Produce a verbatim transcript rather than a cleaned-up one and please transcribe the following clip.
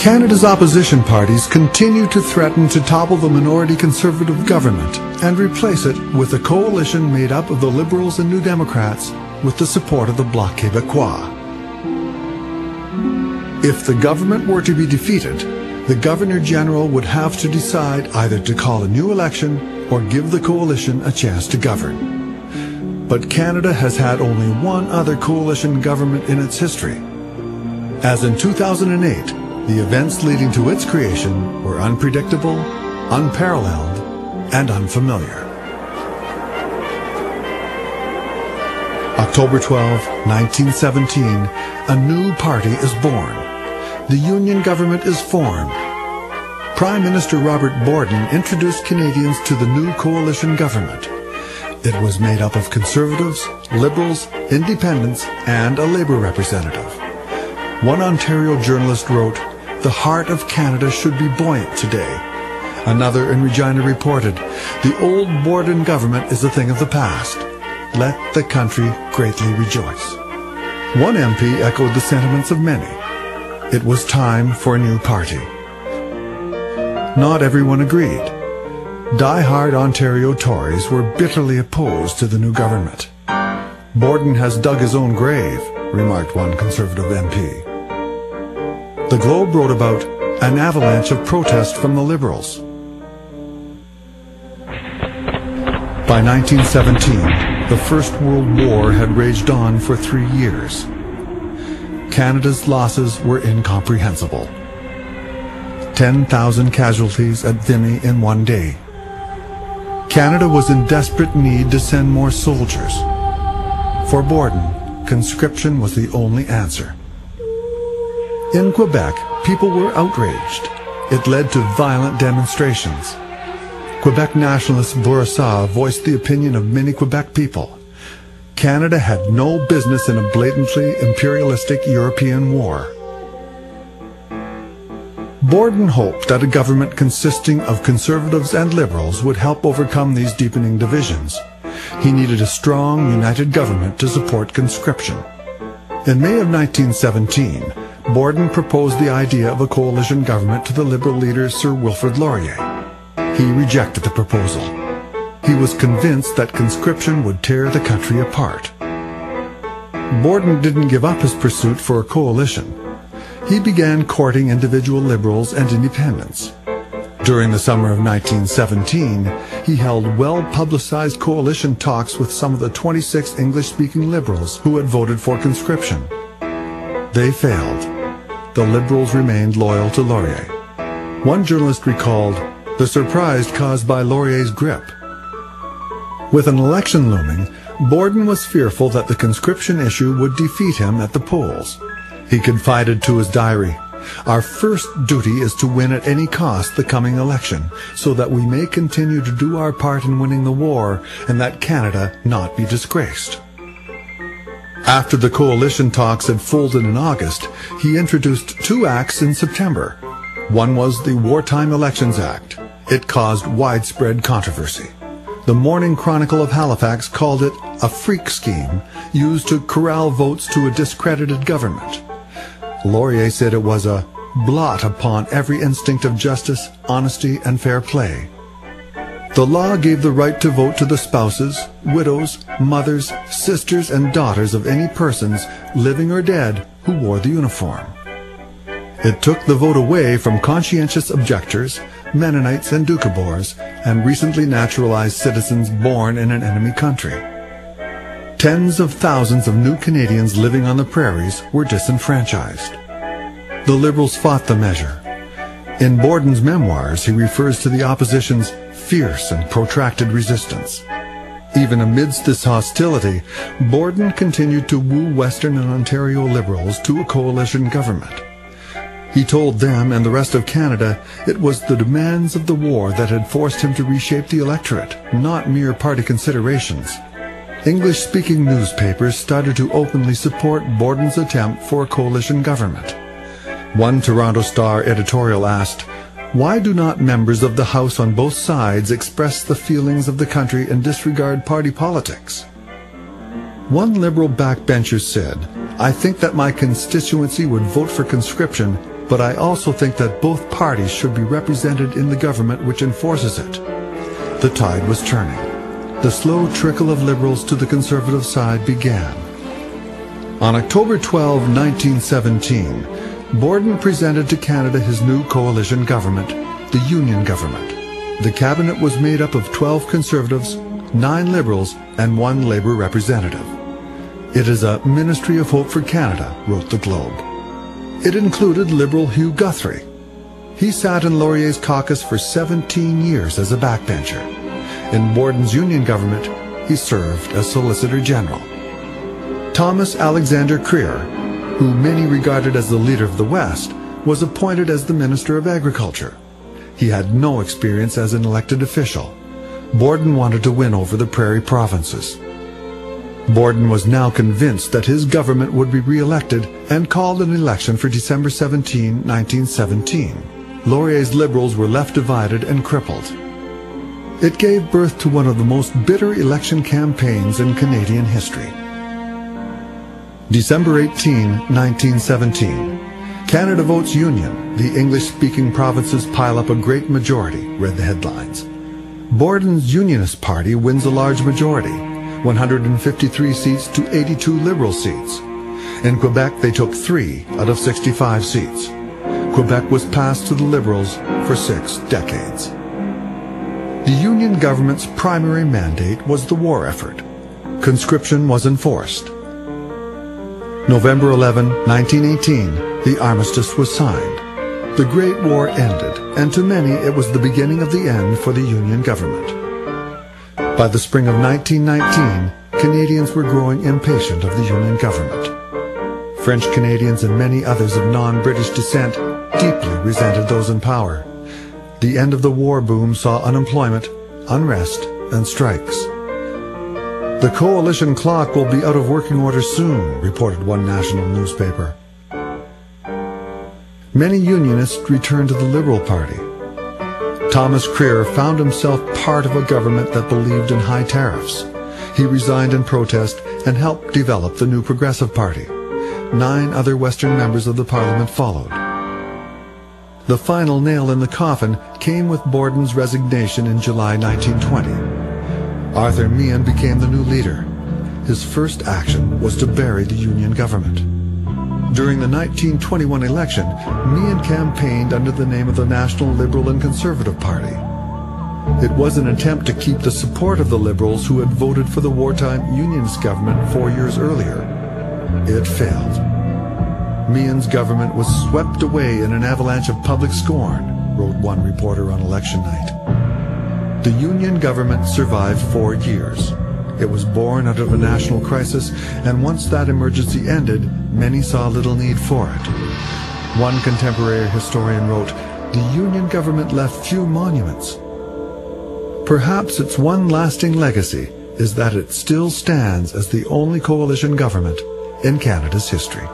Canada's opposition parties continue to threaten to topple the minority Conservative government and replace it with a coalition made up of the Liberals and New Democrats with the support of the Bloc Québécois. If the government were to be defeated, the Governor-General would have to decide either to call a new election or give the coalition a chance to govern. But Canada has had only one other coalition government in its history. As in two thousand eight, the events leading to its creation were unpredictable, unparalleled, and unfamiliar. October twelfth, nineteen seventeen, a new party is born. The Union Government is formed. Prime Minister Robert Borden introduced Canadians to the new coalition government. It was made up of Conservatives, Liberals, Independents, and a Labour representative. One Ontario journalist wrote, "The heart of Canada should be buoyant today." Another in Regina reported, "The old Borden government is a thing of the past. Let the country greatly rejoice." One M P echoed the sentiments of many. It was time for a new party. Not everyone agreed. Die-hard Ontario Tories were bitterly opposed to the new government. "Borden has dug his own grave," remarked one Conservative M P. The Globe wrote about an avalanche of protest from the Liberals. By nineteen seventeen, the First World War had raged on for three years. Canada's losses were incomprehensible. ten thousand casualties at Vimy in one day. Canada was in desperate need to send more soldiers. For Borden, conscription was the only answer. In Quebec, people were outraged. It led to violent demonstrations. Quebec nationalist Bourassa voiced the opinion of many Quebec people. Canada had no business in a blatantly imperialistic European war. Borden hoped that a government consisting of Conservatives and Liberals would help overcome these deepening divisions. He needed a strong, united government to support conscription. In May of nineteen seventeen, Borden proposed the idea of a coalition government to the Liberal leader Sir Wilfrid Laurier. He rejected the proposal. He was convinced that conscription would tear the country apart. Borden didn't give up his pursuit for a coalition. He began courting individual Liberals and Independents. During the summer of nineteen seventeen, he held well-publicized coalition talks with some of the twenty-six English-speaking Liberals who had voted for conscription. They failed. The Liberals remained loyal to Laurier. One journalist recalled the surprise caused by Laurier's grip. With an election looming, Borden was fearful that the conscription issue would defeat him at the polls. He confided to his diary, "Our first duty is to win at any cost the coming election, so that we may continue to do our part in winning the war and that Canada not be disgraced." After the coalition talks had folded in August, he introduced two acts in September. One was the Wartime Elections Act. It caused widespread controversy. The Morning Chronicle of Halifax called it a freak scheme used to corral votes to a discredited government. Laurier said it was a blot upon every instinct of justice, honesty, and fair play. The law gave the right to vote to the spouses, widows, mothers, sisters, and daughters of any persons, living or dead, who wore the uniform. It took the vote away from conscientious objectors, Mennonites and Doukhobors, and recently naturalized citizens born in an enemy country. Tens of thousands of new Canadians living on the prairies were disenfranchised. The Liberals fought the measure. In Borden's memoirs, he refers to the opposition's fierce and protracted resistance. Even amidst this hostility, Borden continued to woo Western and Ontario Liberals to a coalition government. He told them and the rest of Canada it was the demands of the war that had forced him to reshape the electorate, not mere party considerations. English-speaking newspapers started to openly support Borden's attempt for a coalition government. One Toronto Star editorial asked, "Why do not members of the House on both sides express the feelings of the country and disregard party politics?" One Liberal backbencher said, "I think that my constituency would vote for conscription but I also think that both parties should be represented in the government which enforces it. The tide was turning. The slow trickle of liberals to the conservative side began. On October twelfth, nineteen seventeen, Borden presented to Canada his new coalition government, the Union Government. The cabinet was made up of twelve Conservatives, nine Liberals, and one Labour representative. It is a Ministry of Hope for Canada, wrote the Globe. It included Liberal Hugh Guthrie. He sat in Laurier's caucus for seventeen years as a backbencher. In Borden's Union Government, he served as Solicitor General. Thomas Alexander Creer, who many regarded as the leader of the West, was appointed as the Minister of Agriculture. He had no experience as an elected official. Borden wanted to win over the prairie provinces. Borden was now convinced that his government would be re-elected and called an election for December seventeenth, nineteen seventeen. Laurier's Liberals were left divided and crippled. It gave birth to one of the most bitter election campaigns in Canadian history. December eighteenth, nineteen seventeen. Canada votes Union. The English-speaking provinces pile up a great majority, read the headlines. Borden's Unionist Party wins a large majority, one hundred fifty-three seats to eighty-two Liberal seats. In Quebec, they took three out of sixty-five seats. Quebec was passed to the Liberals for six decades. The Union government's primary mandate was the war effort. Conscription was enforced. November eleventh, nineteen eighteen, the armistice was signed. The Great War ended, and to many it was the beginning of the end for the Union government. By the spring of nineteen nineteen, Canadians were growing impatient of the Union government. French Canadians and many others of non-British descent deeply resented those in power. The end of the war boom saw unemployment, unrest, and strikes. The coalition clock will be out of working order soon, reported one national newspaper. Many Unionists returned to the Liberal Party. Thomas Crerar found himself part of a government that believed in high tariffs. He resigned in protest and helped develop the new Progressive Party. Nine other Western members of the Parliament followed. The final nail in the coffin came with Borden's resignation in July nineteen twenty. Arthur Meighen became the new leader. His first action was to bury the Union government. During the nineteen twenty-one election, Meighen campaigned under the name of the National Liberal and Conservative Party. It was an attempt to keep the support of the Liberals who had voted for the wartime Unionist government four years earlier. It failed. Meighen's government was swept away in an avalanche of public scorn, wrote one reporter on election night. The Union government survived four years. It was born out of a national crisis, and once that emergency ended, many saw little need for it. One contemporary historian wrote, "The Union government left few monuments." Perhaps its one lasting legacy is that it still stands as the only coalition government in Canada's history.